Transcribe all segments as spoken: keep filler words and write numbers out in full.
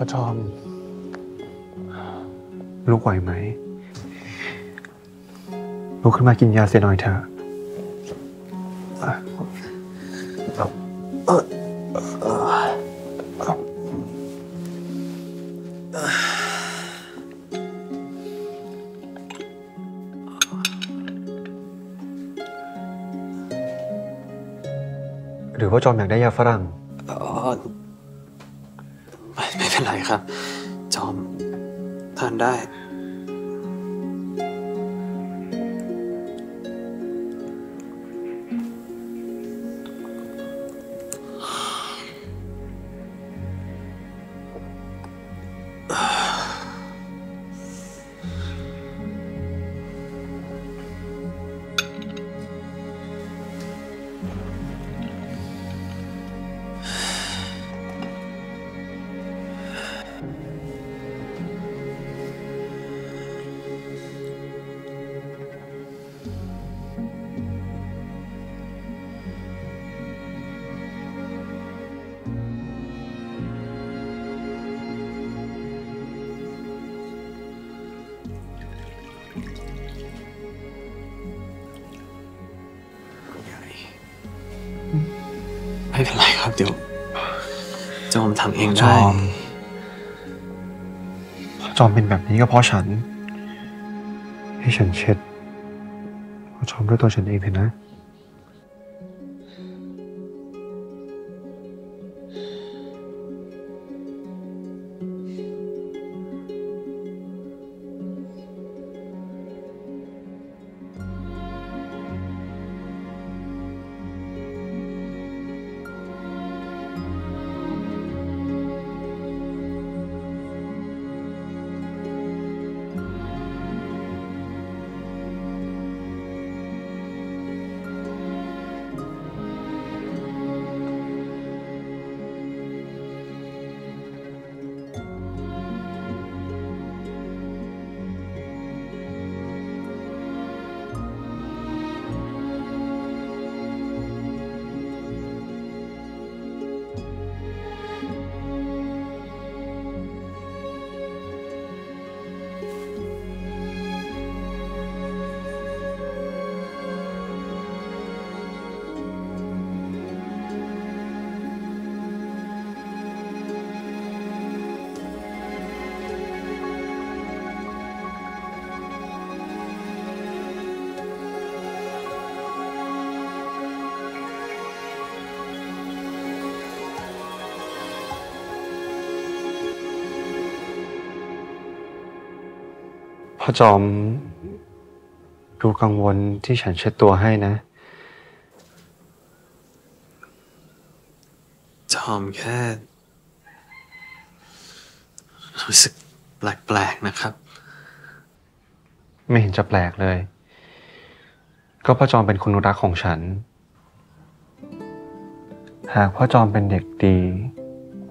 พ่อจอมลูกไหวไหมลูกขึ้นมากินยาเสียหน่อยเถอะหรือว่าจอมอยากได้ยาฝรั่งไม่เป็นไรครับจอมทานได้ไม่เป็นไรครับเดี๋ยวจอมทำเองได้จอมเป็นแบบนี้ก็เพราะฉันให้ฉันเช็ดจอมด้วยตัวฉันเองเถอะนะพ่อจอมดูกังวลที่ฉันเช็ดตัวให้นะจอมแค่รู้สึกแปลกๆนะครับไม่เห็นจะแปลกเลยก็พ่อจอมเป็นคนรักของฉันหากพ่อจอมเป็นเด็กดี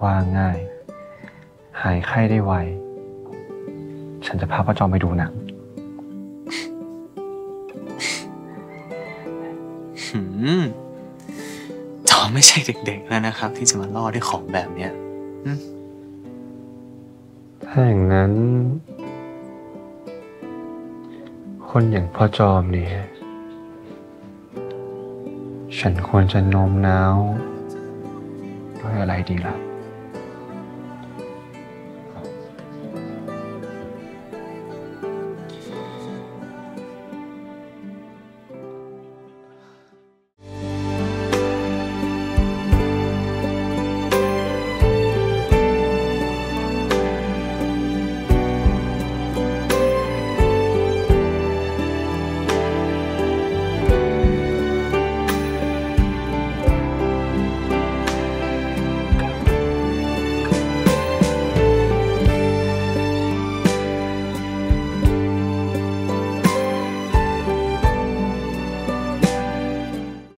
ว่าง่ายหายไข้ได้ไวฉันจะพาพ่อจอมไปดูหนังจอมไม่ใช่เด็กๆแล้วนะครับที่จะมาล่อด้วยของแบบเนี้ยถ้าอย่างนั้นคนอย่างพ่อจอมเนี่ยฉันควรจะโน้มน้าวด้วยอะไรดีล่ะ